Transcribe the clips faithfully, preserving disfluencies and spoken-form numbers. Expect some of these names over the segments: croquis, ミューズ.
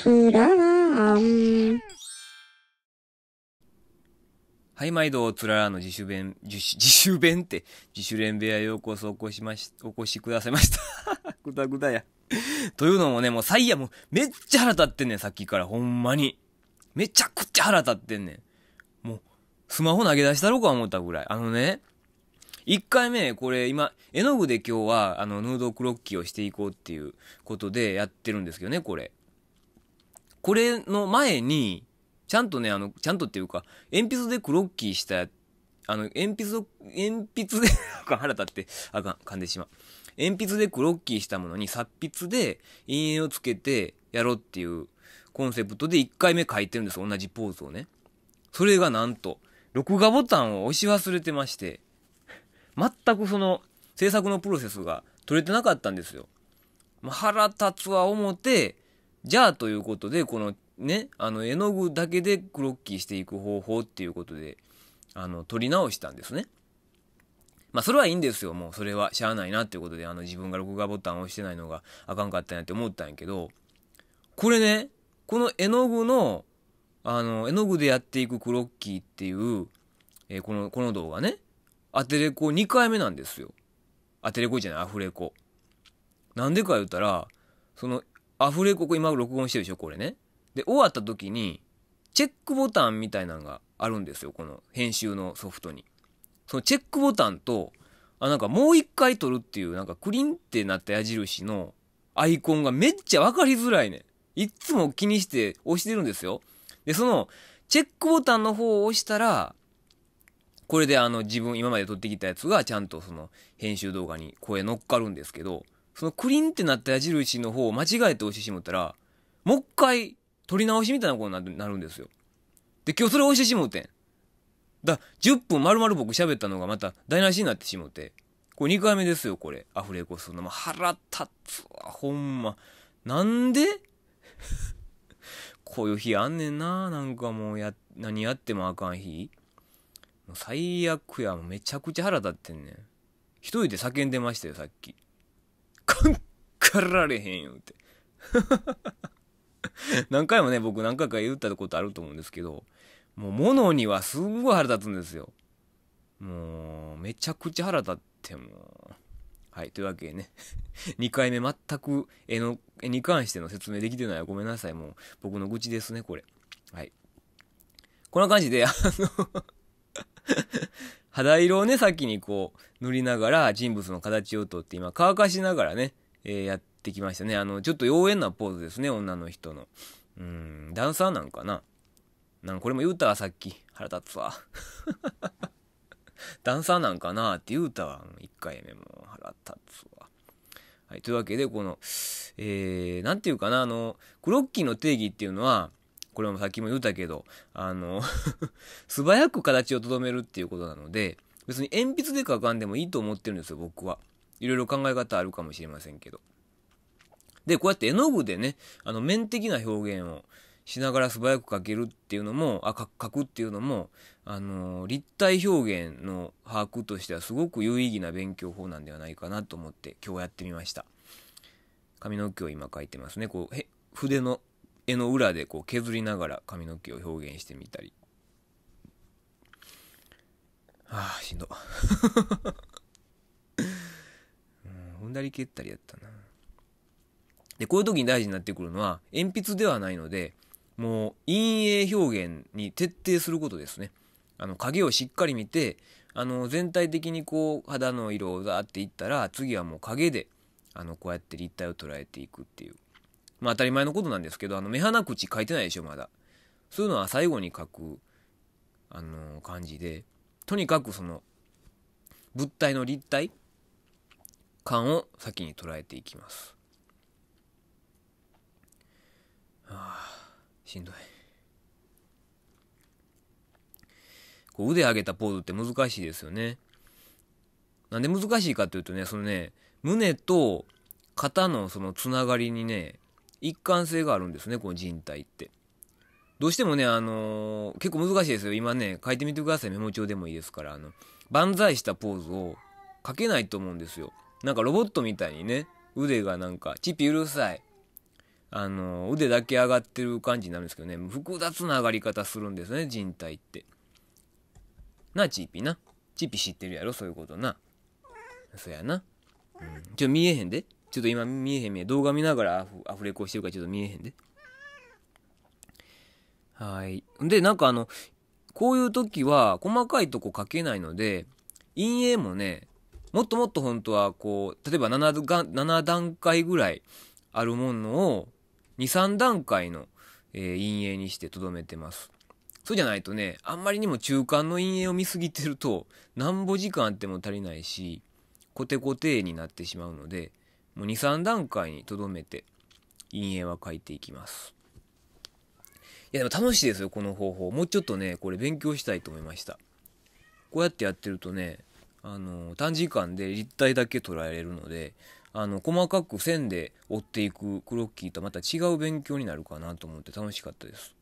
プララーン。はい、毎度、つららの自主弁、自主、自主弁って、自主練部屋へようこそお越しまし、お越しくださいました。ぐだぐだや。というのもね、もうサイヤもうめっちゃ腹立ってんねん、さっきから、ほんまに。めちゃくちゃ腹立ってんねん。もう、スマホ投げ出したろか思ったぐらい。あのね、一回目、これ今、絵の具で今日は、あの、ヌードクロッキーをしていこうっていうことでやってるんですけどね、これ。これの前に、ちゃんとね、あの、ちゃんとっていうか、鉛筆でクロッキーした、あの、鉛筆を、鉛筆で、腹立って、あかん、噛んでしまう。鉛筆でクロッキーしたものに、殺筆で陰影をつけてやろうっていうコンセプトでいっかいめ書いてるんです、同じポーズをね。それがなんと、録画ボタンを押し忘れてまして、全くその、制作のプロセスが取れてなかったんですよ。まあ、腹立つは思って、じゃあということで、この、ね、あの絵の具だけでクロッキーしていく方法っていうことであの撮り直したんですね。まあそれはいいんですよ。もうそれはしゃあないなっていうことで、あの自分が録画ボタンを押してないのがあかんかったなって思ったんやけど、これね、この絵の具のあの絵の具でやっていくクロッキーっていう、えー、このこの動画ね、アテレコにかいめなんですよ。アテレコじゃない、アフレコ。なんでか言うたら、そのアフレコ今録音してるでしょ、これね。で終わった時にチェックボタンみたいなのがあるんですよ、この編集のソフトに。そのチェックボタンと、あ、なんかもう一回撮るっていう、なんかクリンってなった矢印のアイコンがめっちゃ分かりづらいね。いつも気にして押してるんですよ。でそのチェックボタンの方を押したら、これであの自分今まで撮ってきたやつがちゃんとその編集動画に声乗っかるんですけど、そのクリンってなった矢印の方を間違えて押してしまったら、もう一回撮り直しみたいなことになるんですよ。で、今日それを押してしもうてん。だ、じゅっぷん丸々僕喋ったのがまた台無しになってしもうて。これにかいめですよ、これ。アフレコするの。まあ、腹立つわ、ほんま。なんでこういう日あんねんな。なんかもうや、何やってもあかん日。もう最悪や、もうめちゃくちゃ腹立ってんねん。一人で叫んでましたよ、さっき。かんかられへんよって。何回もね、僕何回か言ったことあると思うんですけど、もう物にはすんごい腹立つんですよ。もうめちゃくちゃ腹立ってもう。はい、というわけでね、にかいめ全く絵の絵に関しての説明できてない。ごめんなさい、もう僕の愚痴ですね、これ。はい。こんな感じで、あの、肌色をね、先にこう塗りながら人物の形をとって、今乾かしながらね、えー、やって、できましたね。あのちょっと妖艶なポーズですね、女の人の。うーん、ダンサーなんかな。なんかこれも言うたわ、さっき。腹立つわ。ダンサーなんかなって言うたわ、いっかいめも。腹立つわ。はい、というわけで、この、えー、なんていうかな、あの、クロッキーの定義っていうのは、これもさっきも言うたけど、あの、素早く形をとどめるっていうことなので、別に鉛筆で書かんでもいいと思ってるんですよ、僕は。いろいろ考え方あるかもしれませんけど。で、こうやって絵の具でね、あの面的な表現をしながら素早く描けるっていうのも、あ、描くっていうのも、あのー、立体表現の把握としてはすごく有意義な勉強法なんではないかなと思って今日やってみました。髪の毛を今描いてますね。こう、筆の絵の裏でこう削りながら髪の毛を表現してみたり。ああ、しんど。うん、踏んだり蹴ったりやったな。で、こういう時に大事になってくるのは、鉛筆ではないので、もう陰影表現に徹底することですね。あの、影をしっかり見て、あの、全体的にこう、肌の色をザーっていったら、次はもう影で、あの、こうやって立体を捉えていくっていう。まあ、当たり前のことなんですけど、あの、目鼻口書いてないでしょ、まだ。そういうのは最後に書く、あの、感じで、とにかくその、物体の立体感を先に捉えていきます。ああ、しんどい。こう腕上げたポーズって難しいですよね。なんで難しいかというとね、そのね、胸と肩のそのつながりにね、一貫性があるんですね、この人体って。どうしてもね、あのー、結構難しいですよ。今ね、書いてみてください。メモ帳でもいいですから、あの、万歳したポーズを書けないと思うんですよ。なんかロボットみたいにね、腕がなんか、チッピうるさい。あの腕だけ上がってる感じになるんですけどね、複雑な上がり方するんですね、人体って。なあチーピーな、チーピー知ってるやろそういうことな。そやな、うん、ちょっと見えへんで、ちょっと今見えへん見えへん、動画見ながらア フ, アフレコしてるからちょっと見えへんで。はい。でなんかあのこういう時は細かいとこ書けないので、陰影もねもっともっと本当はこう例えば 7, が7段階ぐらいあるものをにさんだんかいの、えー、陰影にしてとどめてます。そうじゃないとね、あんまりにも中間の陰影を見すぎてるとなんぼ時間あっても足りないしコテコテになってしまうので、もうにさんだんかいにとどめて陰影は書いていきます。いやでも楽しいですよこの方法。もうちょっとねこれ勉強したいと思いました。こうやってやってるとね、あの短時間で立体だけ捉えれるので、あの細かく線で折っていくクロッキーとまた違う勉強になるかなと思って楽しかったです。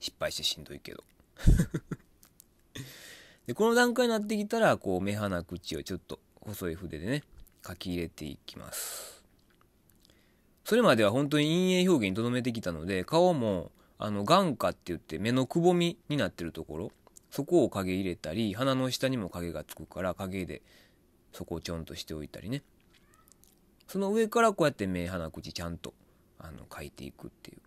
失敗してしんどいけどでこの段階になってきたらこう目鼻口をちょっと細い筆でね書き入れていきます。それまでは本当に陰影表現にとどめてきたので、顔もあの眼下って言って目のくぼみになってるところ、そこを影入れたり、鼻の下にも影がつくから影でそこをちょんとしておいたりね、その上からこうやって目鼻口ちゃんとあの描いていくっていう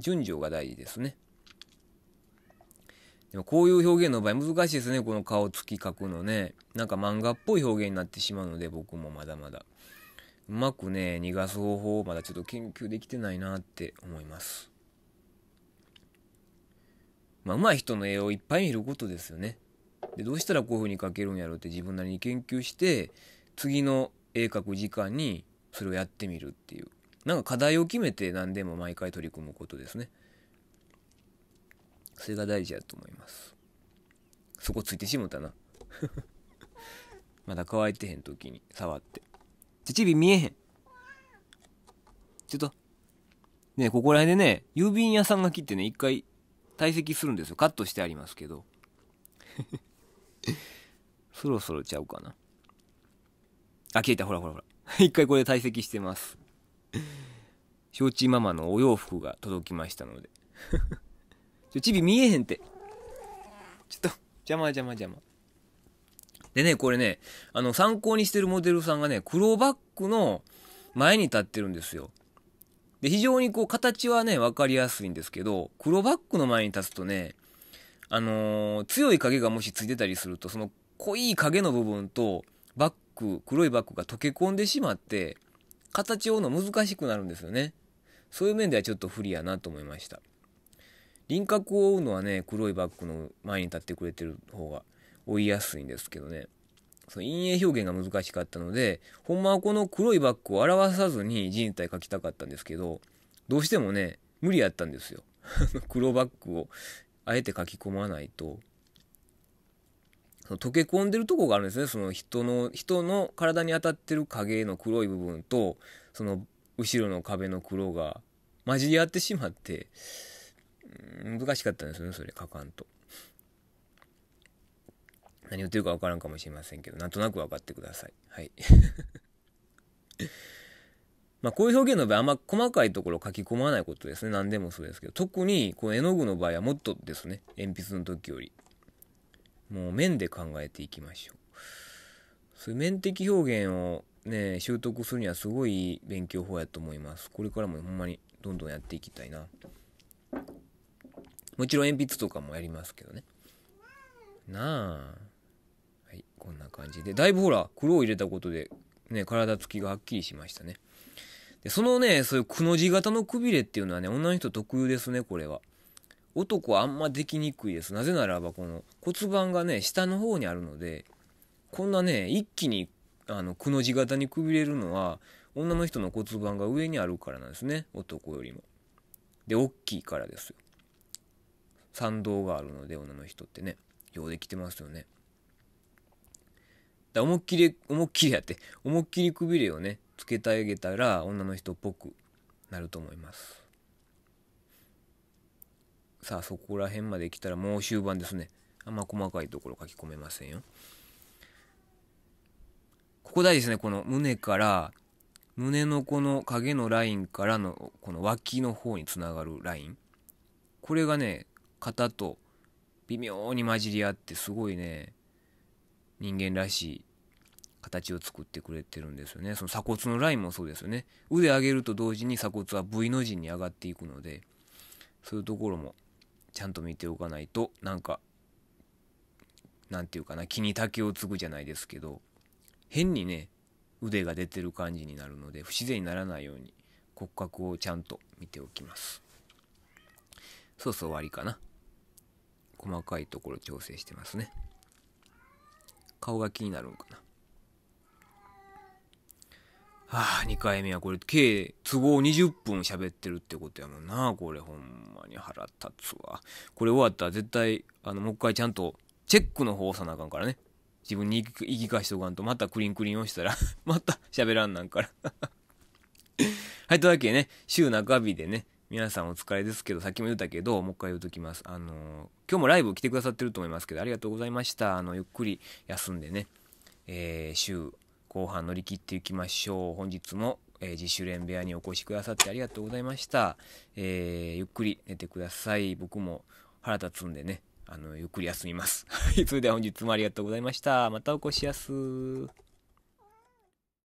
順序が大事ですね。でもこういう表現の場合難しいですね、この顔つき描くのね。なんか漫画っぽい表現になってしまうので、僕もまだまだうまくね逃がす方法をまだちょっと研究できてないなって思います。まあ上手い人の絵をいっぱい見ることですよね。でどうしたらこういう風に描けるんやろうって自分なりに研究して次の絵描く時間にそれをやってみるっていう、なんか課題を決めて何でも毎回取り組むことですね。それが大事だと思います。そこついてしもたなまだ乾いてへん時に触って、じゃチビ見えへん、ちょっとねここら辺でね郵便屋さんが来てね一回堆積するんですよ。カットしてありますけどそろそろちゃうかなあ、消えた、ほらほらほら一回これ堆積してます承知ママのお洋服が届きましたのでちょチビ見えへんって、ちょっと邪魔邪魔邪魔でね、これねあの参考にしてるモデルさんがね黒バッグの前に立ってるんですよ。で非常にこう形はね分かりやすいんですけど、黒バッグの前に立つとね、あのー、強い影がもしついてたりするとその濃い影の部分とバッグ、黒いバッグが溶け込んでしまって形を追うの難しくなるんですよね。そういう面ではちょっと不利やなと思いました。輪郭を追うのはね黒いバッグの前に立ってくれてる方が追いやすいんですけどね、その陰影表現が難しかったので、ほんまはこの黒いバッグを表さずに人体描きたかったんですけど、どうしてもね無理やったんですよ黒バッグをあえて描き込まないとその溶け込んでるとこがあるんですね。その人の人の体に当たってる影の黒い部分とその後ろの壁の黒が混じり合ってしまって難しかったんですよね、それ描かんと。何言ってるか分からんかもしれませんけど、なんとなく分かってください。はいまあこういう表現の場合あんま細かいところを書き込まないことですね。何でもそうですけど、特にこの絵の具の場合はもっとですね、鉛筆の時よりもう面で考えていきましょう。そういう面的表現をね習得するにはすごい勉強法やと思います。これからもほんまにどんどんやっていきたいな。もちろん鉛筆とかもやりますけどね。なあはい、こんな感じでだいぶほら黒を入れたことでね体つきがはっきりしましたね。でそのねそういうくの字型のくびれっていうのはね女の人特有ですね。これは男はあんまできにくいです。なぜならばこの骨盤がね下の方にあるので、こんなね一気にあのくの字型にくびれるのは女の人の骨盤が上にあるからなんですね、男よりも。で大きいからですよ。参道があるので女の人ってねようできてますよね。だ思いっきり思いっきりやって思いっきりくびれをねつけてあげたら女の人っぽくなると思います。さあそこら辺まで来たらもう終盤ですね。あんま細かいところ書き込めませんよ。ここ大事ですね。この胸から胸のこの影のラインからのこの脇の方につながるライン、これがね肩と微妙に混じり合ってすごいね人間らしい形を作ってくれてるんですよね。その鎖骨のラインもそうですよね。腕上げると同時に鎖骨は ブイ の字に上がっていくので、そういうところもちゃんと見ておかないと、なんかなんていうかな、木に竹をつぐじゃないですけど、変にね腕が出てる感じになるので不自然にならないように骨格をちゃんと見ておきます。そうそう、終わりかな。細かいところ調整してますね。顔が気になるんかな。はあ、にかいめはこれ計都合にじゅっぷん喋ってるってことやもんな。これほんまに腹立つわ。これ終わったら絶対あのもう一回ちゃんとチェックの方を押さなあかんからね。自分に言い聞かしておかんとまたクリンクリン押したらまた喋らんなんからはい、というわけでね、週中日でね、皆さんお疲れですけど、さっきも言ったけどもう一回言うときます。あのー、今日もライブ来てくださってると思いますけど、ありがとうございました。あのゆっくり休んでね、えー、週後半乗り切っていきましょう。本日も、えー、自主練部屋にお越しくださってありがとうございました。えー、ゆっくり寝てください。僕も腹立つんでね、あのゆっくり休みますそれでは本日もありがとうございました。またお越しやす。